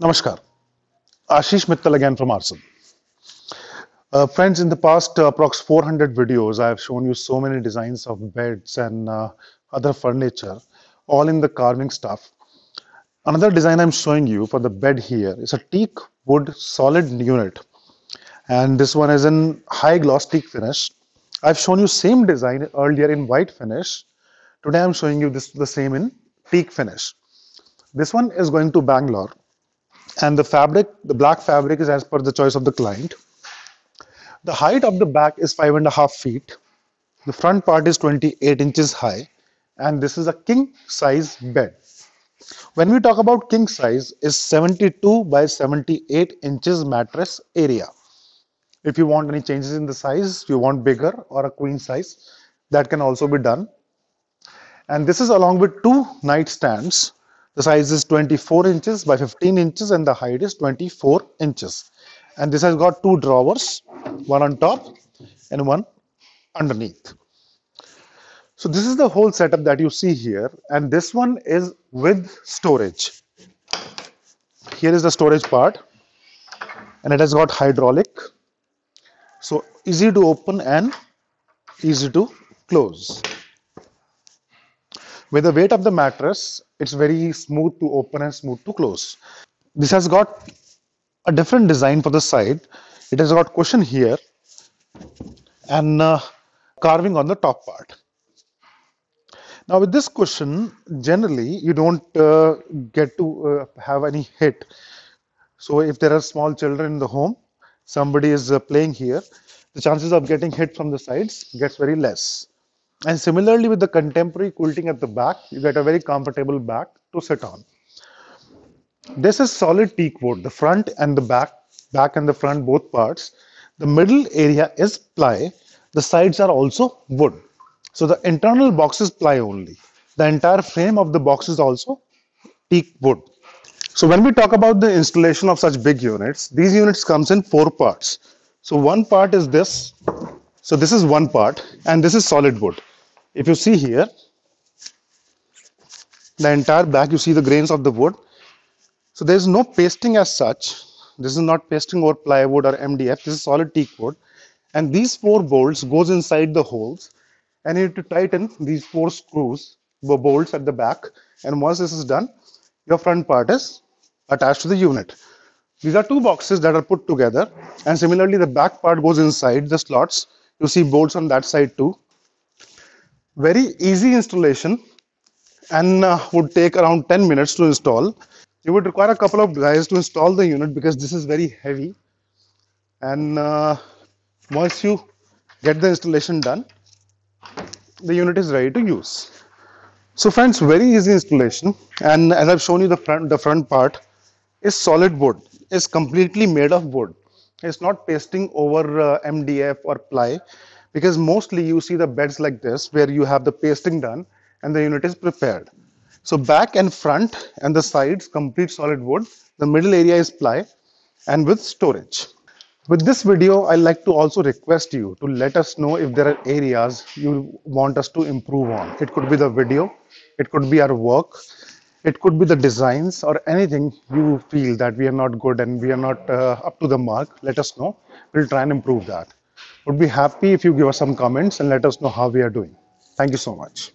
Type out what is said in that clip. Namaskar, Ashish Mittal again from Aarsun. Friends, in the past approx 400 videos, I have shown you so many designs of beds and other furniture, all in the carving stuff. Another design I'm showing you for the bed here is a teak wood solid unit. And this one is in high gloss teak finish. I've shown you same design earlier in white finish. Today I'm showing you the same in teak finish. This one is going to Bangalore. And the fabric, the black fabric, is as per the choice of the client. The height of the back is 5.5 feet. The front part is 28 inches high. And this is a king size bed. When we talk about king size, is 72 by 78 inches mattress area. If you want any changes in the size, you want bigger or a queen size, that can also be done. And this is along with two nightstands. The size is 24 inches by 15 inches and the height is 24 inches. And this has got two drawers, one on top and one underneath. So this is the whole setup that you see here, and this one is with storage. Here is the storage part, and it has got hydraulic. So easy to open and easy to close. With the weight of the mattress, it's very smooth to open and smooth to close. This has got a different design for the side. It has got cushion here and carving on the top part. Now with this cushion, generally you don't get to have any hit. So if there are small children in the home, somebody is playing here, the chances of getting hit from the sides gets very less. And similarly with the contemporary quilting at the back, you get a very comfortable back to sit on. This is solid teak wood, the front and the back and the front, both parts. The middle area is ply. The sides are also wood. So the internal box is ply only. The entire frame of the box is also teak wood. So when we talk about the installation of such big units, these units comes in four parts. So one part is this. So this is one part, and this is solid wood. If you see here, the entire back, you see the grains of the wood. So there is no pasting as such. This is not pasting over plywood or MDF. This is solid teak wood. And these four bolts goes inside the holes, and you need to tighten these four screws, the bolts at the back. And once this is done, your front part is attached to the unit. These are two boxes that are put together. And similarly, the back part goes inside the slots. You see bolts on that side too. Very easy installation, and would take around 10 minutes to install. You would require a couple of guys to install the unit because this is very heavy. And once you get the installation done, the unit is ready to use. So friends, very easy installation. And as I've shown you, the front part is solid wood. It's completely made of wood. It's not pasting over MDF or ply, because mostly you see the beds like this where you have the pasting done and the unit is prepared. So back and front and the sides complete solid wood. The middle area is ply and with storage. With this video, I'd like to also request you to let us know if there are areas you want us to improve on. It could be the video, it could be our work, it could be the designs, or anything you feel that we are not good and we are not up to the mark. Let us know. We'll try and improve that. Would be happy if you give us some comments and let us know how we are doing. Thank you so much.